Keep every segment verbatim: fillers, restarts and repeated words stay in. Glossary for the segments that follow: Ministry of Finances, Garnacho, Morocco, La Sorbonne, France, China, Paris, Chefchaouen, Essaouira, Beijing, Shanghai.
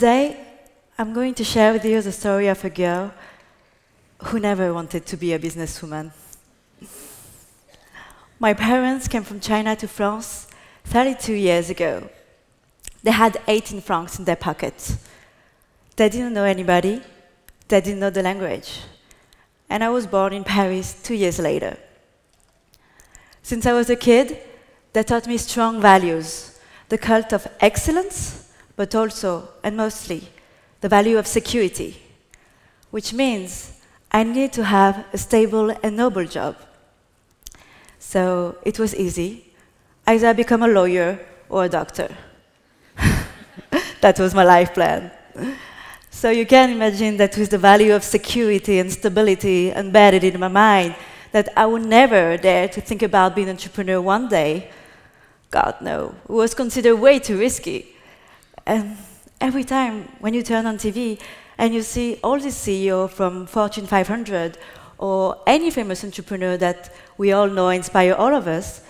Today, I'm going to share with you the story of a girl who never wanted to be a businesswoman. My parents came from China to France thirty-two years ago. They had eighteen francs in their pockets. They didn't know anybody. They didn't know the language. And I was born in Paris two years later. Since I was a kid, they taught me strong values, the cult of excellence, but also, and mostly, the value of security, which means I need to have a stable and noble job. So it was easy. Either become a lawyer or a doctor. That was my life plan. So you can imagine that with the value of security and stability embedded in my mind, that I would never dare to think about being an entrepreneur one day. God, no. It was considered way too risky. And every time when you turn on T V and you see all these C E Os from Fortune five hundred or any famous entrepreneur that we all know inspire all of us,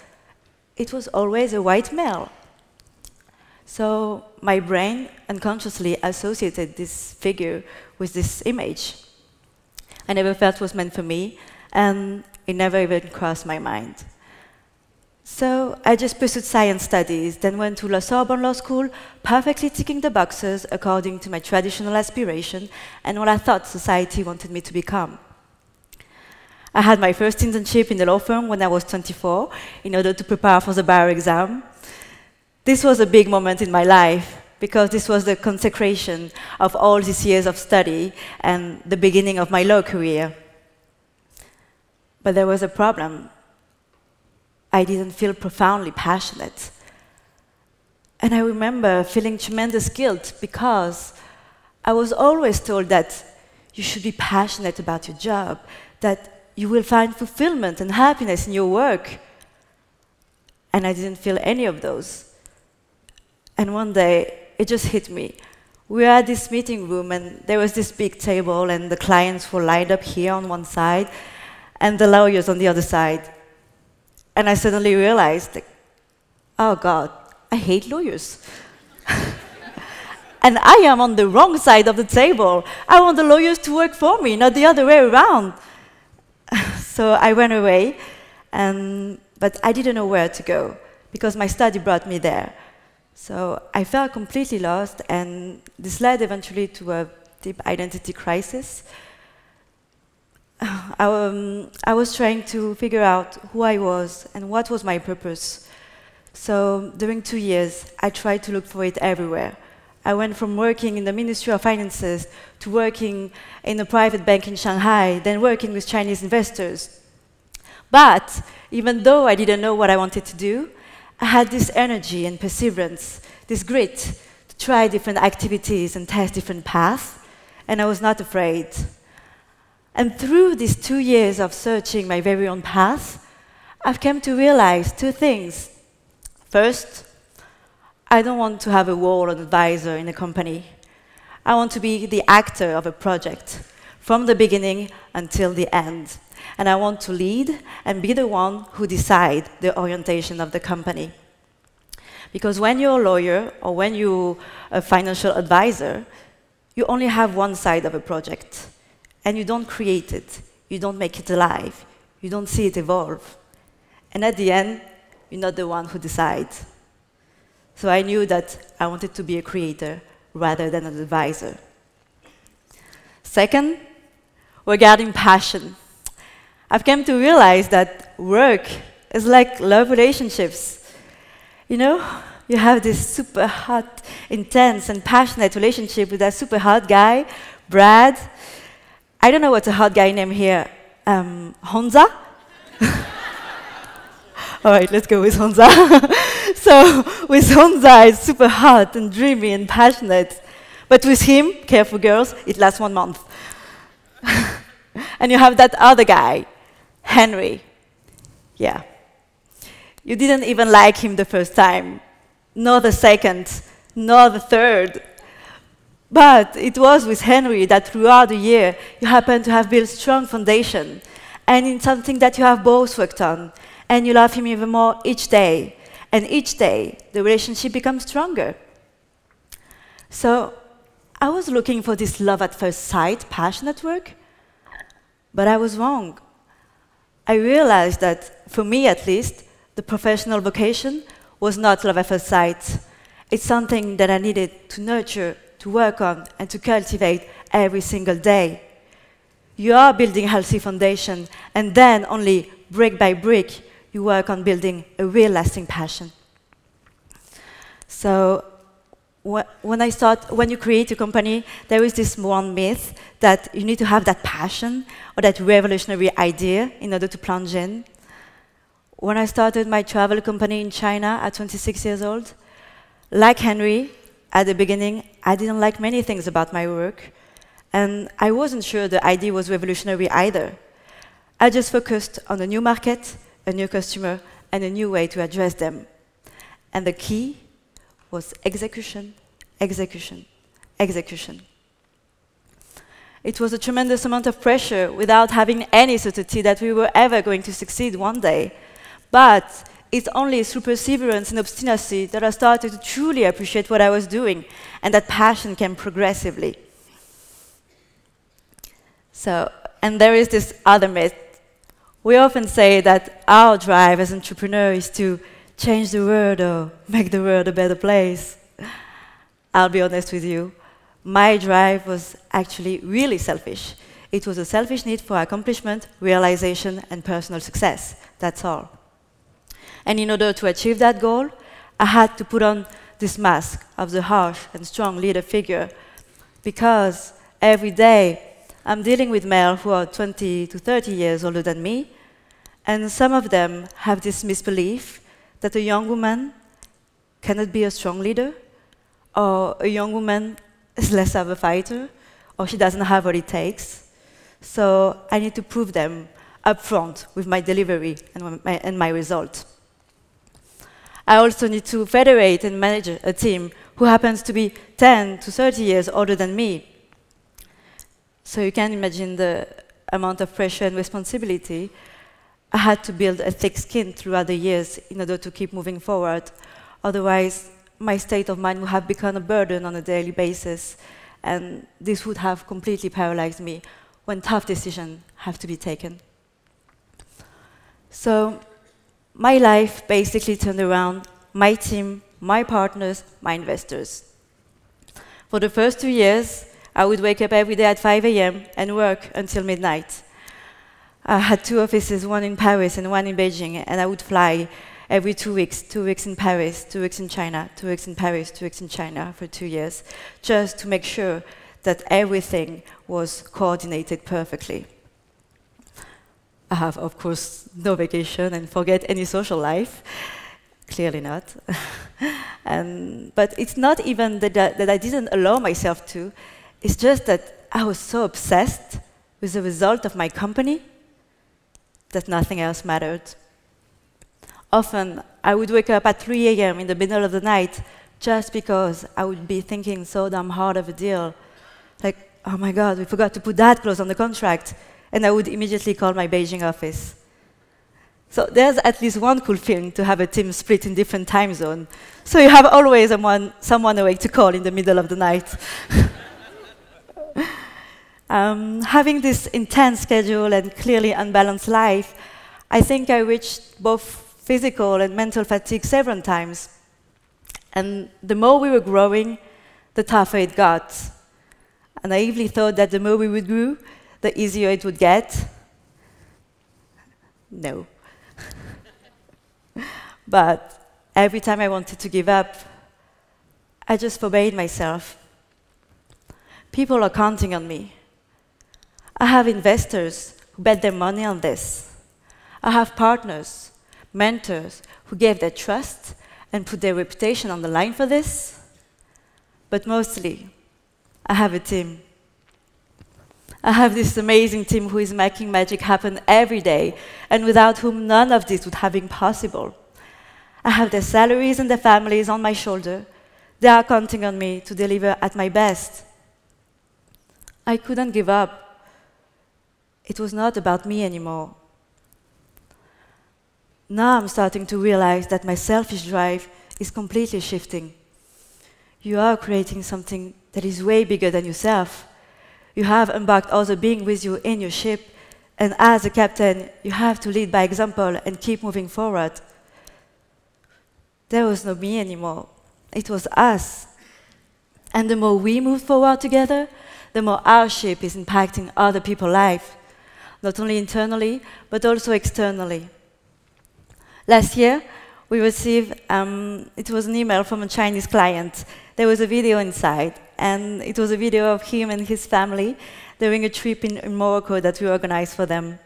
it was always a white male. So my brain unconsciously associated this figure with this image. I never felt it was meant for me, and it never even crossed my mind. So I just pursued science studies, then went to La Sorbonne Law School, perfectly ticking the boxes according to my traditional aspiration and what I thought society wanted me to become. I had my first internship in the law firm when I was twenty-four in order to prepare for the bar exam. This was a big moment in my life, because this was the consecration of all these years of study and the beginning of my law career. But there was a problem. I didn't feel profoundly passionate. And I remember feeling tremendous guilt, because I was always told that you should be passionate about your job, that you will find fulfillment and happiness in your work. And I didn't feel any of those. And one day, it just hit me. We were at this meeting room, and there was this big table, and the clients were lined up here on one side, and the lawyers on the other side. And I suddenly realized, like, oh God, I hate lawyers. And I am on the wrong side of the table. I want the lawyers to work for me, not the other way around. So I ran away, and, but I didn't know where to go, because my study brought me there. So I felt completely lost, and this led eventually to a deep identity crisis. I, um, I was trying to figure out who I was and what was my purpose. So during two years, I tried to look for it everywhere. I went from working in the Ministry of Finances to working in a private bank in Shanghai, then working with Chinese investors. But even though I didn't know what I wanted to do, I had this energy and perseverance, this grit to try different activities and test different paths, and I was not afraid. And through these two years of searching my very own path, I've come to realize two things. First, I don't want to have a role or advisor in a company. I want to be the actor of a project, from the beginning until the end. And I want to lead and be the one who decides the orientation of the company. Because when you're a lawyer or when you're a financial advisor, you only have one side of a project. And you don't create it, you don't make it alive, you don't see it evolve. And at the end, you're not the one who decides. So I knew that I wanted to be a creator rather than an advisor. Second, regarding passion. I've come to realize that work is like love relationships. You know, you have this super hot, intense, and passionate relationship with that super hot guy, Brad. I don't know what's a hot guy name here. Um, Honza? All right, let's go with Honza. So with Honza, it's super hot and dreamy and passionate. But with him, careful girls, it lasts one month. And you have that other guy, Henry. Yeah. You didn't even like him the first time, nor the second, nor the third. But it was with Henry that throughout the year, you happen to have built strong foundation, and in something that you have both worked on, and you love him even more each day. And each day, the relationship becomes stronger. So I was looking for this love at first sight, passionate work, but I was wrong. I realized that, for me at least, the professional vocation was not love at first sight. It's something that I needed to nurture, to work on, and to cultivate every single day. You are building a healthy foundation, and then only brick by brick, you work on building a real lasting passion. So, wh when I start, when you create a company, there is this one myth that you need to have that passion or that revolutionary idea in order to plunge in. When I started my travel company in China at twenty-six years old, like Henry, at the beginning, I didn't like many things about my work, and I wasn't sure the idea was revolutionary either. I just focused on a new market, a new customer, and a new way to address them. And the key was execution, execution, execution. It was a tremendous amount of pressure without having any certainty that we were ever going to succeed one day. But it's only through perseverance and obstinacy that I started to truly appreciate what I was doing, and that passion came progressively. So, and there is this other myth. We often say that our drive as entrepreneurs is to change the world or make the world a better place. I'll be honest with you, my drive was actually really selfish. It was a selfish need for accomplishment, realization, and personal success. That's all. And in order to achieve that goal, I had to put on this mask of the harsh and strong leader figure, because every day I'm dealing with male who are twenty to thirty years older than me, and some of them have this misbelief that a young woman cannot be a strong leader, or a young woman is less of a fighter, or she doesn't have what it takes. So I need to prove them upfront with my delivery and my, and my result. I also need to federate and manage a team who happens to be ten to thirty years older than me. So you can imagine the amount of pressure and responsibility. I had to build a thick skin throughout the years in order to keep moving forward. Otherwise, my state of mind would have become a burden on a daily basis, and this would have completely paralyzed me when tough decisions have to be taken. So my life basically turned around my team, my partners, my investors. For the first two years, I would wake up every day at five A M and work until midnight. I had two offices, one in Paris and one in Beijing, and I would fly every two weeks, two weeks in Paris, two weeks in China, two weeks in Paris, two weeks in China for two years, just to make sure that everything was coordinated perfectly. I have, of course, no vacation and forget any social life. Clearly not. and, but it's not even that, that, that I didn't allow myself to. It's just that I was so obsessed with the result of my company that nothing else mattered. Often, I would wake up at three A M in the middle of the night just because I would be thinking so damn hard of a deal. Like, oh my God, we forgot to put that clause on the contract. And I would immediately call my Beijing office. So there's at least one cool thing to have a team split in different time zones. So you have always someone, someone awake to call in the middle of the night. um, having this intense schedule and clearly unbalanced life, I think I reached both physical and mental fatigue several times. And the more we were growing, the tougher it got. I naively thought that the more we would grow, the easier it would get. No. But every time I wanted to give up, I just forbade myself. People are counting on me. I have investors who bet their money on this. I have partners, mentors, who gave their trust and put their reputation on the line for this. But mostly, I have a team. I have this amazing team who is making magic happen every day, and without whom none of this would have been possible. I have their salaries and their families on my shoulder. They are counting on me to deliver at my best. I couldn't give up. It was not about me anymore. Now I'm starting to realize that my selfish drive is completely shifting. You are creating something that is way bigger than yourself. You have embarked other beings with you in your ship, and as a captain, you have to lead by example and keep moving forward. There was no me anymore. It was us. And the more we move forward together, the more our ship is impacting other people's lives, not only internally, but also externally. Last year, we received, um, it was an email from a Chinese client. There was a video inside, and it was a video of him and his family during a trip in, in Morocco that we organized for them.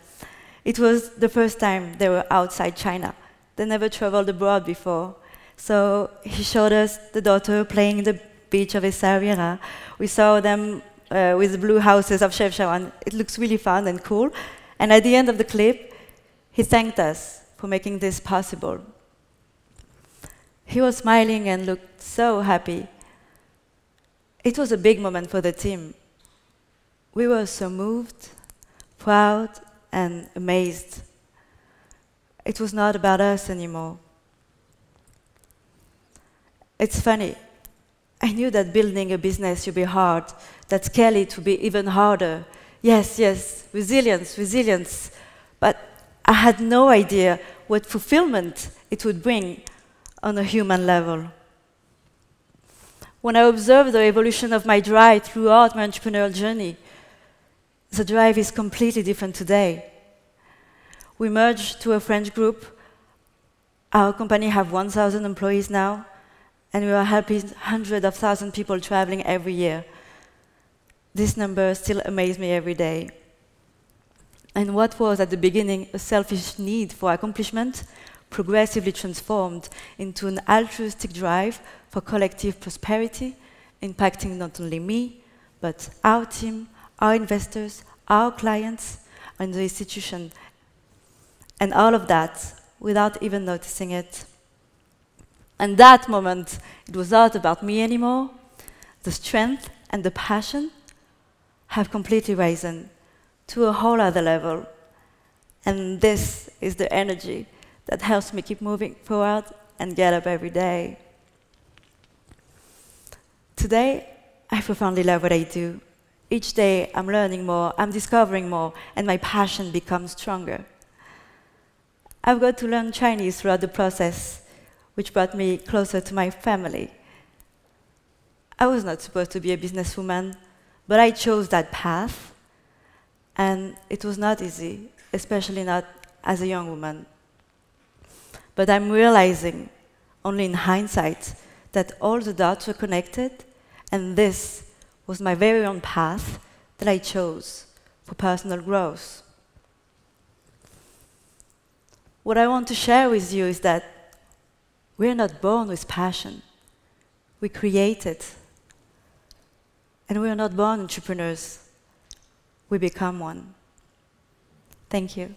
It was the first time they were outside China. They never traveled abroad before. So he showed us the daughter playing in the beach of Essaouira. We saw them uh, with the blue houses of Chefchaouen. It looks really fun and cool. And at the end of the clip, he thanked us for making this possible. He was smiling and looked so happy. It was a big moment for the team. We were so moved, proud, and amazed. It was not about us anymore. It's funny. I knew that building a business would be hard, that scale it would be even harder. Yes, yes, resilience, resilience. But I had no idea what fulfillment it would bring on a human level. When I observe the evolution of my drive throughout my entrepreneurial journey, the drive is completely different today. We merged to a French group. Our company have one thousand employees now, and we are helping hundreds of thousands of people traveling every year. This number still amazes me every day. And what was at the beginning a selfish need for accomplishment progressively transformed into an altruistic drive for collective prosperity, impacting not only me, but our team, our investors, our clients, and the institution. And all of that without even noticing it. And that moment, it was not about me anymore. The strength and the passion have completely risen to a whole other level. And this is the energy that helps me keep moving forward and get up every day. Today, I profoundly love what I do. Each day, I'm learning more, I'm discovering more, and my passion becomes stronger. I've got to learn Chinese throughout the process, which brought me closer to my family. I was not supposed to be a businesswoman, but I chose that path, and it was not easy, especially not as a young woman. But I'm realizing, only in hindsight, that all the dots were connected, and this was my very own path that I chose for personal growth. What I want to share with you is that we're not born with passion. We create it. And we're not born entrepreneurs. We become one. Thank you.